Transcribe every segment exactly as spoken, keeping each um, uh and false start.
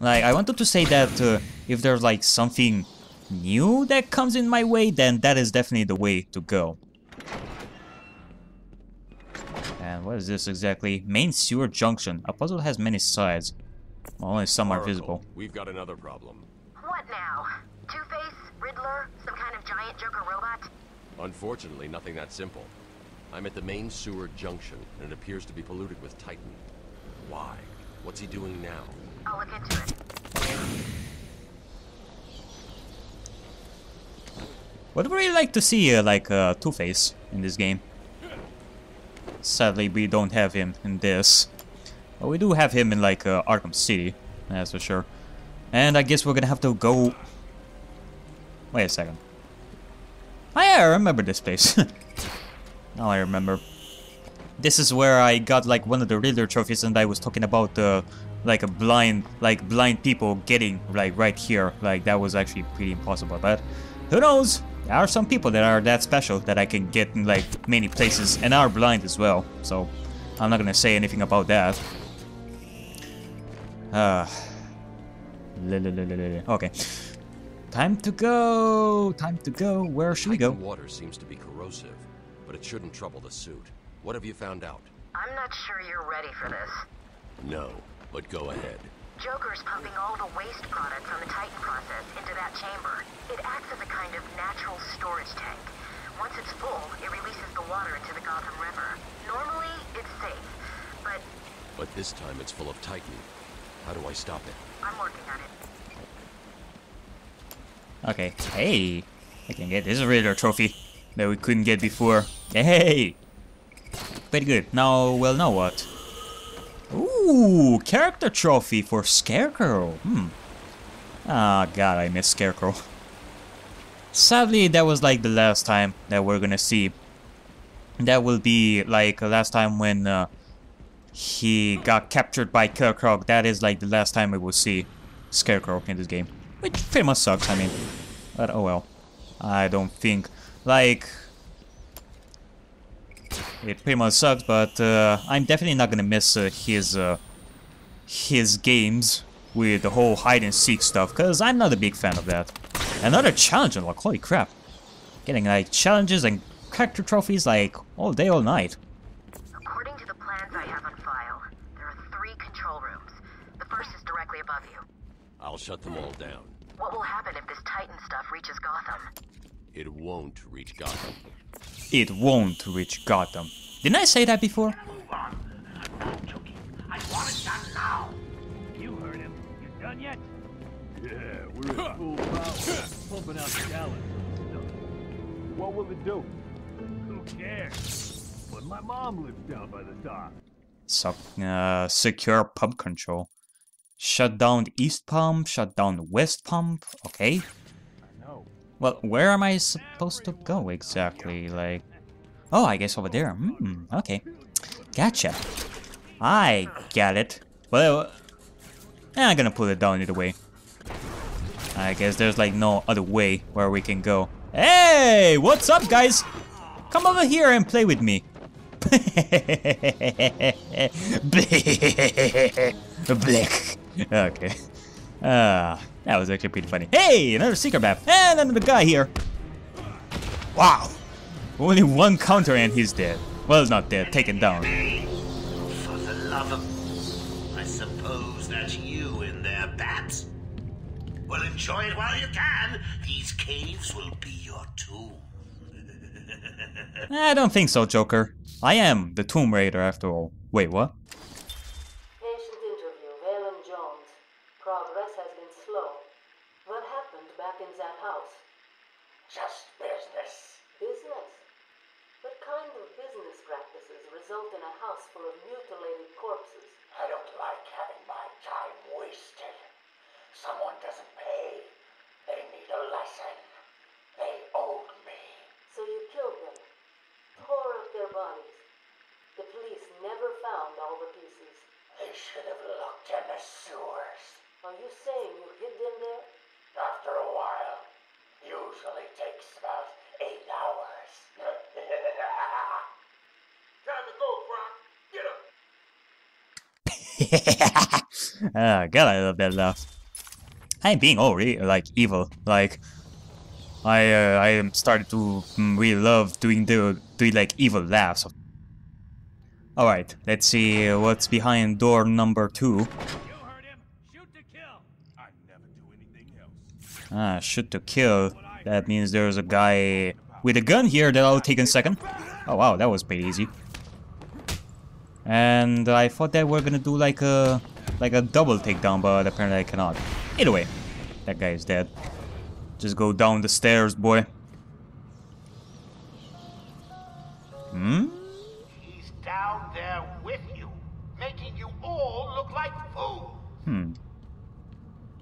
Like, I wanted to say that uh, if there's like something new that comes in my way, then that is definitely the way to go. And what is this exactly? Main sewer junction. A puzzle has many sides. Well, only some are visible. We've got another problem. What now? Two-Face? Riddler? Some kind of giant Joker robot? Unfortunately, nothing that simple. I'm at the main sewer junction, and it appears to be polluted with Titan. Why? What's he doing now? I'll look into it. What would you like to see, uh, like, uh, Two-Face in this game? Sadly, we don't have him in this. But we do have him in, like, uh, Arkham City. That's for sure. And I guess we're gonna have to go... Wait a second. Oh, yeah, I remember this place. Now I remember. This is where I got like one of the Riddler trophies, and I was talking about the uh, like a blind, like blind people getting like right here. Like that was actually pretty impossible. But who knows? There are some people that are that special that I can get in like many places, and are blind as well. So I'm not gonna say anything about that. Uh, okay. Time to go. Time to go. Where should we go? Water seems to be corrosive, but it shouldn't trouble the suit. What have you found out? I'm not sure you're ready for this. No, but go ahead. Joker's pumping all the waste product from the Titan process into that chamber. It acts as a kind of natural storage tank. Once it's full, it releases the water into the Gotham River. Normally, it's safe, but... But this time it's full of Titan. How do I stop it? I'm working on it. Okay, hey, I can get this Riddler trophy that we couldn't get before. Hey, pretty good. Now, well, now what? Ooh, character trophy for Scarecrow. Hmm. Ah, oh, God, I miss Scarecrow. Sadly, that was like the last time that we're gonna see. That will be like last time when uh, he got captured by Killer Croc. That is like the last time we will see Scarecrow in this game. Which pretty much sucks, I mean. But oh well. I don't think... Like... It pretty much sucks, but uh, I'm definitely not gonna miss uh, his... Uh, his games with the whole hide-and-seek stuff, because I'm not a big fan of that. Another challenge unlock, like, holy crap. Getting, like, challenges and character trophies, like, all day, all night. According to the plans I have on file, there are three control rooms. The first is directly above you. I'll shut them all down. What will happen if this Titan stuff reaches Gotham? It won't reach Gotham. It won't reach Gotham. Didn't I say that before? Move on. I'm not joking. I want it done now. You heard him. You done yet? Yeah, we're at full power. Pumping out gallons. What will it do? Who cares? But my mom lives down by the dock. So, uh, secure pump control. Shut down east pump, shut down west pump, okay. Well, where am I supposed to go exactly? Like, oh, I guess over there. Mm, okay, gotcha. I get it. Well, I'm gonna pull it down either way. I guess there's like no other way where we can go. Hey, what's up, guys? Come over here and play with me. Okay. Ah, uh, that was actually pretty funny. Hey, another secret map, and another guy here. Wow, only one counter and he's dead. Well, not dead, taken down. For the love of, I suppose that's you in there, Bat. Well, enjoy it while you can. These caves will be your tomb. I don't think so, Joker. I am the Tomb Raider after all. Wait, what? Oh god, I love that laugh. I'm being already like evil. Like I uh, I am started to really love doing the doing like evil laughs. All right, let's see what's behind door number two. Ah, shoot to kill. That means there's a guy with a gun here that I'll take in a second. Oh wow, that was pretty easy. And I thought that we're gonna do like a like a double takedown, but apparently I cannot. Either way, that guy is dead. Just go down the stairs, boy. Hmm? He's down there with you, making you all look like food. Hmm.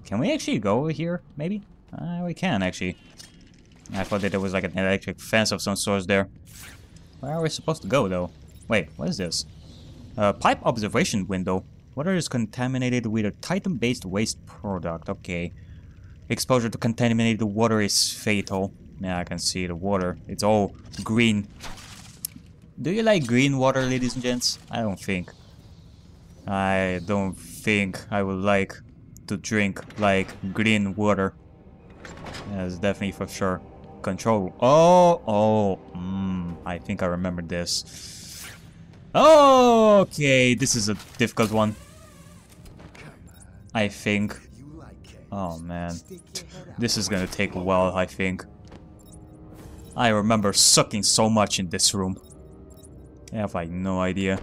Can we actually go over here, maybe? Uh, we can, actually. I thought that there was like an electric fence of some sort there. Where are we supposed to go, though? Wait, what is this? Uh, pipe observation window. Water is contaminated with a Titan-based waste product. Okay. Exposure to contaminated water is fatal. Yeah, I can see the water. It's all green. Do you like green water, ladies and gents? I don't think. I don't think I would like to drink, like, green water. That's definitely for sure. Control. Oh, oh, mm, I think I remember this. Oh, okay, this is a difficult one. I think. Oh, man. This is gonna take a while, I think. I remember sucking so much in this room. I have, like, no idea.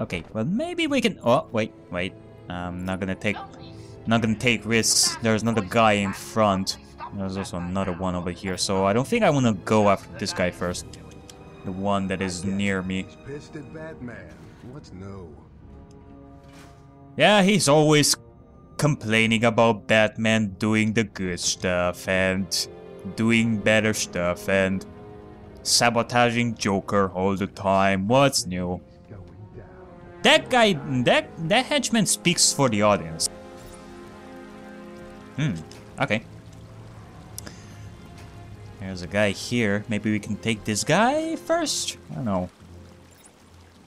Okay, well, maybe we can... Oh, wait, wait. I'm not gonna take... Not gonna take risks. There's another guy in front. There's also another one over here, so I don't think I want to go after this guy first. The one that is near me. Yeah, he's always complaining about Batman doing the good stuff and doing better stuff and sabotaging Joker all the time. What's new? That guy, that that henchman speaks for the audience. Hmm, okay. There's a guy here. Maybe we can take this guy first? I don't know.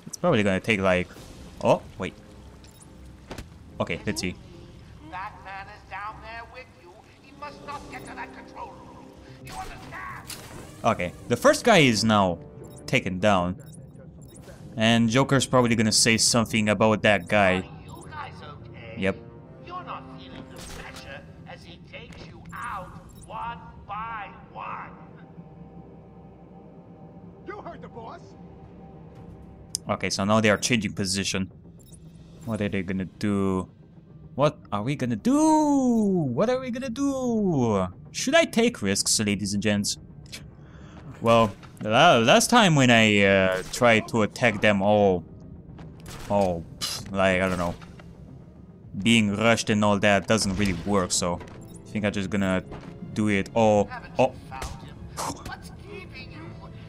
It's probably gonna take like... Oh, wait. Okay, let's see. That man is down there with you. He must not get to that control room. You understand? Okay, the first guy is now taken down. And Joker's probably gonna say something about that guy. Are you guys okay? Yep. Okay, so now they are changing position. What are they gonna do? What are we gonna do? What are we gonna do? Should I take risks, ladies and gents? Well, last time when I uh, tried to attack them all... Oh, pff, like, I don't know. Being rushed and all that doesn't really work, so... I think I'm just gonna do it all... Oh.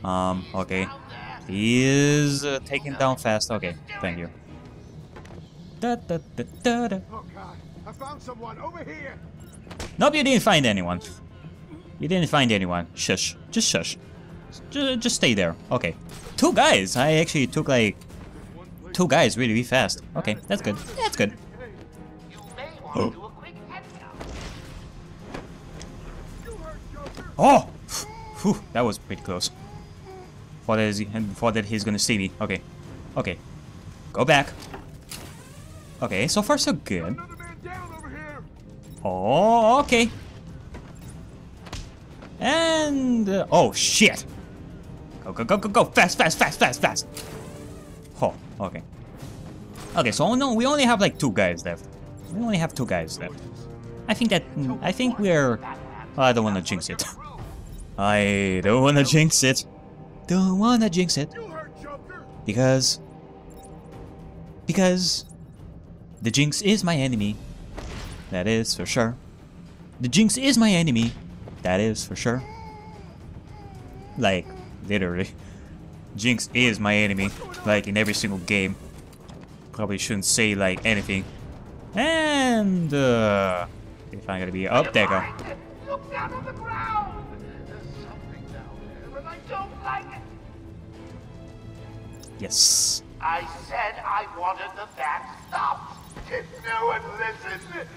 Um, okay. He is uh, taken down fast. Okay, thank you. Da, da, da, da, da. Oh God, I found someone over here. Nope, you didn't find anyone. You didn't find anyone. Shush. Just shush. Just, just stay there. Okay. Two guys. I actually took like two guys really, really fast. Okay, that's good. That's good. Oh. Oh! Whew, that was pretty close. Before that, he, before that he's gonna see me. Okay. Okay. Go back. Okay, so far so good. Oh, okay. And... Uh, oh, shit. Go, go, go, go, go. Fast, fast, fast, fast, fast. Oh, okay. Okay, so no, we only have like two guys left. We only have two guys left. I think that... I think we're... Oh, I don't want to jinx it. I don't want to jinx it. Don't wanna jinx it, because because the jinx is my enemy. That is for sure. The jinx is my enemy. That is for sure. Like literally, jinx is my enemy. Like in every single game. Probably shouldn't say like anything. And uh, if I'm gonna be up there, go. Look down on the ground. Yes. I said I wanted the bat stopped. No one listened.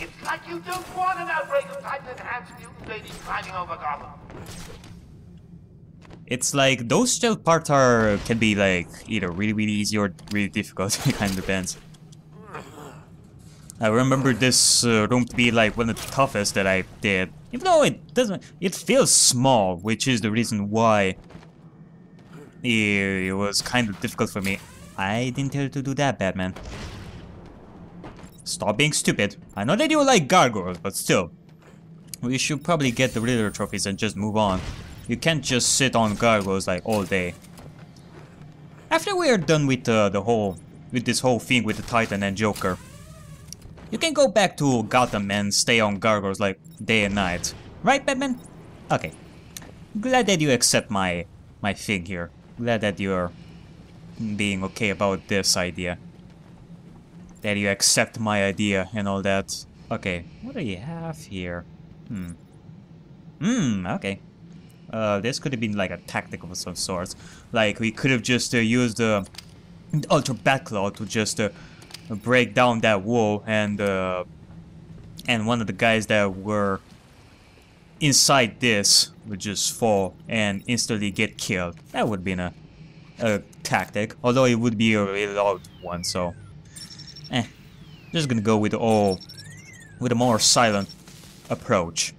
It's like you don't want an outbreak of Titan-enhanced mutant ladies climbing over Gotham. It's like those shell parts are can be like either really really easy or really difficult. It kind of depends. I remember this uh, room to be like one of the toughest that I did. Even though it doesn't, it feels small, which is the reason why it was kind of difficult for me. I didn't tell you to do that, Batman. Stop being stupid. I know that you like gargoyles, but still. We should probably get the Riddler trophies and just move on. You can't just sit on gargoyles like all day. After we are done with uh, the whole, with this whole thing with the Titan and Joker, you can go back to Gotham and stay on gargoyles like day and night. Right, Batman? Okay. Glad that you accept my my thing here. Glad that you're being okay about this idea. That you accept my idea and all that. Okay, what do you have here? Hmm. Hmm, okay. Uh, this could have been like a tactic of some sort. Like, we could have just uh, used the uh, Ultra Batclaw to just... Uh, break down that wall, and uh, and one of the guys that were inside this would just fall and instantly get killed. That would be a, a tactic, although it would be a really loud one. So, eh, just gonna go with all with a more silent approach.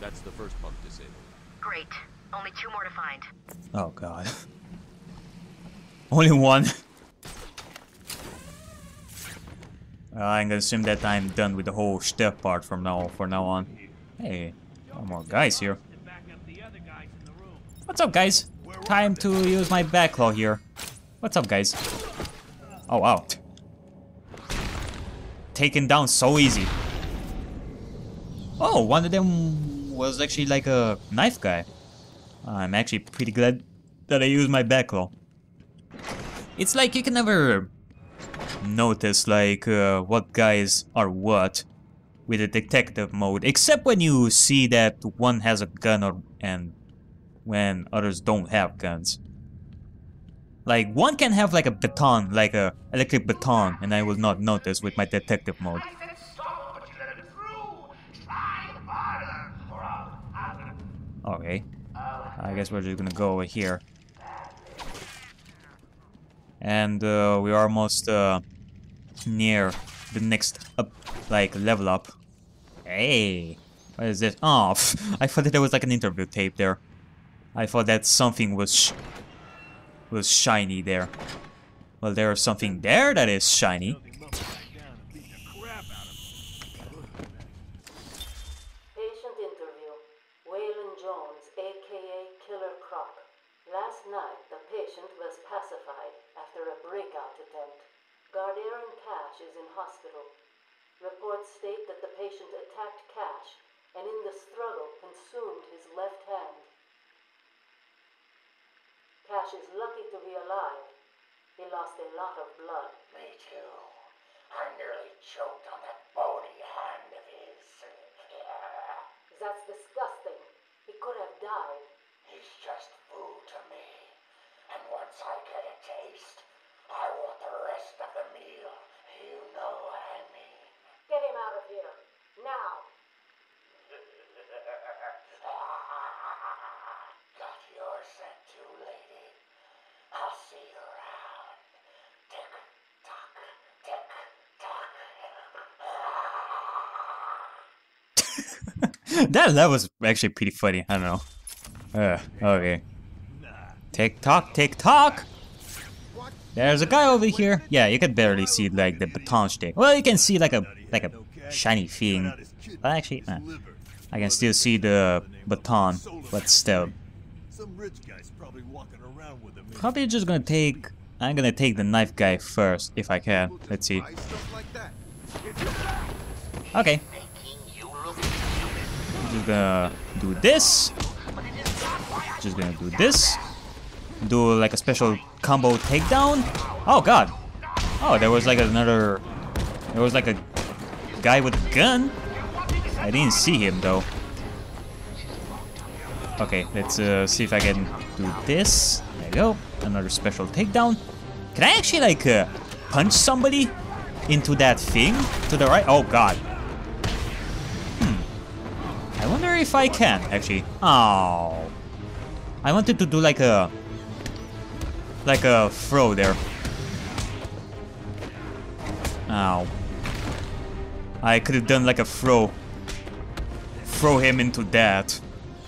That's the first pump disabled. Great, only two more to find. Oh God, only one. Uh, I'm gonna assume that I'm done with the whole step part from now for now on. Hey, one more guys here. What's up, guys? Time to use my backclaw here. What's up, guys? Oh wow, taken down so easy. Oh, one of them was actually like a knife guy. I'm actually pretty glad that I used my backclaw. It's like you can never notice like uh, what guys are what with the detective mode, except when you see that one has a gun or and when others don't have guns. Like one can have like a baton, like a electric baton, and I will not notice with my detective mode. Okay, I guess we're just gonna go over here. And uh, we are almost uh, near the next up, like level up. Hey, what is this? Oh, I thought that there was like an interview tape there. I thought that something was sh was shiny there. Well, there is something there that is shiny. Patient interview. Waylon Jones, aka Killer Croc. Last night, the patient was pacified after a breakout attempt. Guardian Cash is in hospital. Reports state that the patient attacked Cash and in the struggle consumed his left hand. Cash is lucky to be alive. He lost a lot of blood. Me too. I nearly choked on that bony hand of his. That's disgusting. He could have died. He's just food to me, and once I get a taste, I want the rest of the meal. You know what I mean. Get him out of here, now. Got your scent too, lady. I'll see you around. Tick tock, tick tock. that that was actually pretty funny. I don't know. Uh, okay. Tick-tock, tick-tock! There's a guy over here. Yeah, you can barely see like the baton stick. Well, you can see like a like a shiny thing. But actually, uh, I can still see the baton, but still. Probably just gonna take... I'm gonna take the knife guy first, if I can. Let's see. Okay. I'm just gonna do this. Just gonna do this, do like a special combo takedown. Oh god! Oh, there was like another. There was like a guy with a gun. I didn't see him though. Okay, let's uh, see if I can do this. There we go. Another special takedown. Can I actually, like, uh, punch somebody into that thing to the right? Oh, God. Hmm. I wonder if I can, actually. Oh. I wanted to do, like, a... Like a throw there. Ow. I could have done, like, a throw. Throw him into that.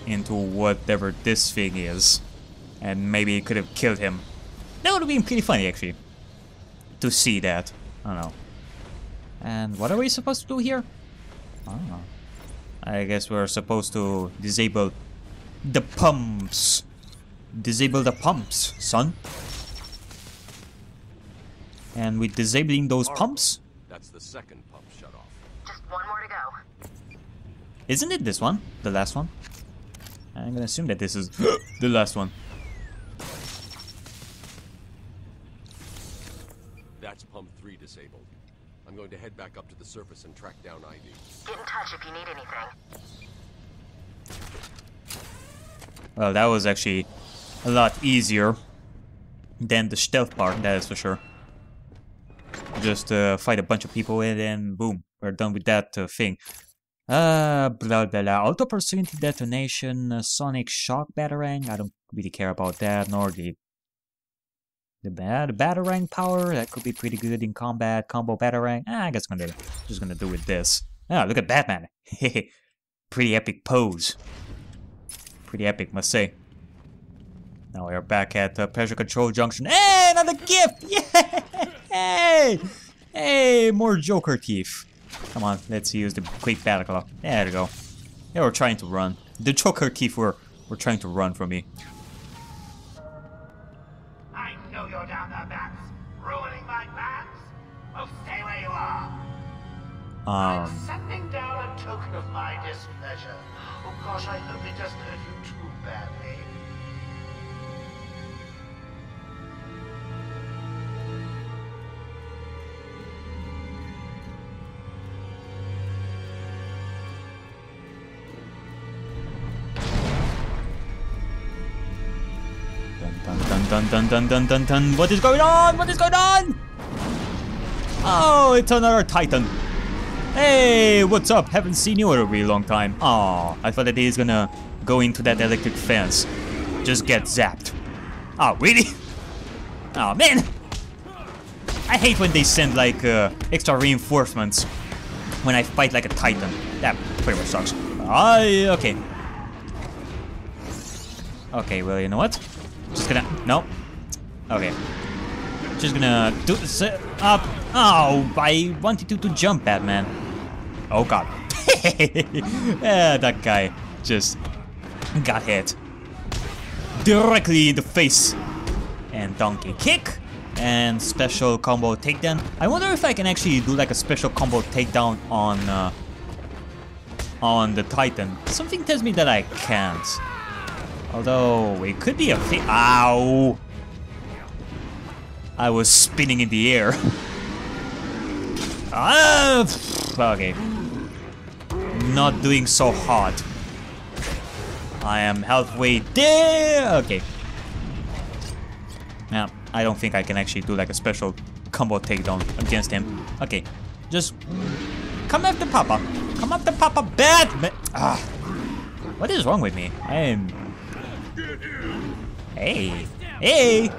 Into whatever this thing is. And maybe it could have killed him. That would have been pretty funny, actually. To see that. I don't know. And what are we supposed to do here? I don't know. I guess we're supposed to disable the pumps. Disable the pumps, son. And with disabling those pumps... That's the second pump shut off. Just one more to go. Isn't it this one? The last one? I'm gonna assume that this is the last one. That's pump three disabled. I'm going to head back up to the surface and track down I D. Get in touch if you need anything. Well, that was actually a lot easier than the stealth part, that is for sure. Just uh, fight a bunch of people and then boom, we're done with that uh, thing. Uh, blah blah blah. Auto proximity detonation, uh, Sonic Shock Batarang. I don't really care about that, nor the the bad Batarang power. That could be pretty good in combat. Combo Batarang. Ah, I guess I'm gonna just gonna do with this. Ah, look at Batman. Hehe, pretty epic pose. Pretty epic, must say. Now we are back at uh, Pressure Control Junction. Hey, another gift! Yeah! Hey! Hey, more Joker teeth. Come on, let's use the quick Bataclaw. There we go. They were trying to run. The Joker teeth were, were trying to run from me. I know you're down there, Bats. Ruining my plans. Oh, stay where you are. Um, I'm sending down a token of my displeasure. Oh gosh, I hope it doesn't hurt you too badly. Dun dun dun dun dun dun. What is going on? What is going on? Oh, it's another Titan. Hey, what's up? Haven't seen you in a really long time. Oh, I thought that he's gonna go into that electric fence. Just get zapped. Oh, really? Oh, man. I hate when they send like uh, extra reinforcements when I fight like a Titan. That pretty much sucks. I okay. Okay, well, you know what? Just gonna... No. Okay. Just gonna do... Set up... Oh, I wanted you to, to jump, Batman. Oh, God. Yeah, that guy just got hit. Directly in the face. And donkey kick. And special combo takedown. I wonder if I can actually do like a special combo takedown on... Uh, on the Titan. Something tells me that I can't. Although, it could be a thing. Ow! I was spinning in the air. Ah! Okay. Not doing so hot. I am halfway there! Okay. Now, I don't think I can actually do like a special combo takedown against him. Okay. Just come after Papa. Come after Papa Batman! Ah. What is wrong with me? I am... Hey, hey!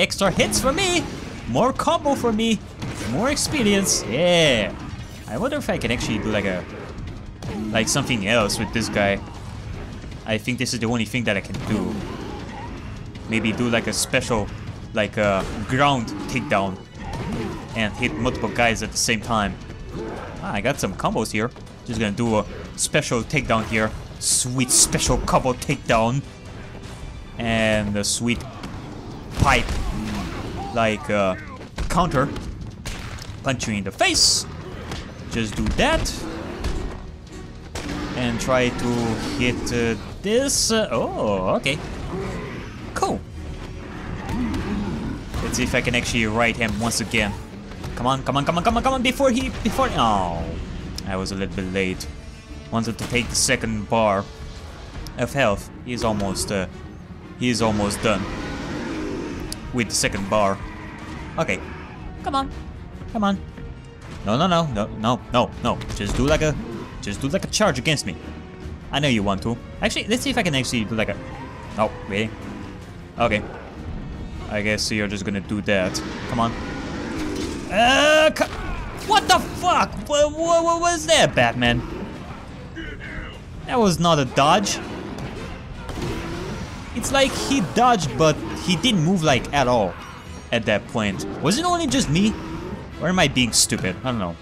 Extra hits for me! More combo for me! More experience! Yeah! I wonder if I can actually do like a... Like something else with this guy. I think this is the only thing that I can do. Maybe do like a special... Like a ground takedown. And hit multiple guys at the same time. Ah, I got some combos here. Just gonna do a special takedown here. Sweet special combo takedown. And the sweet pipe like uh, counter. Punch you in the face. Just do that. And try to hit uh, this. Uh, oh, okay. Cool. Let's see if I can actually ride him once again. Come on, come on, come on, come on, come on before he before oh, I was a little bit late. Wanted to take the second bar of health. He's almost uh, He is almost done with the second bar. Okay. Come on. Come on. No, no, no, no, no, no, no. Just do like a, just do like a charge against me. I know you want to. Actually, let's see if I can actually do like a... Oh, really? Okay. I guess you're just gonna do that. Come on. Uh, co what the fuck? What, what, what was that, Batman? That was not a dodge. It's like he dodged, but he didn't move like at all at that point. Was it only just me? Or am I being stupid? I don't know.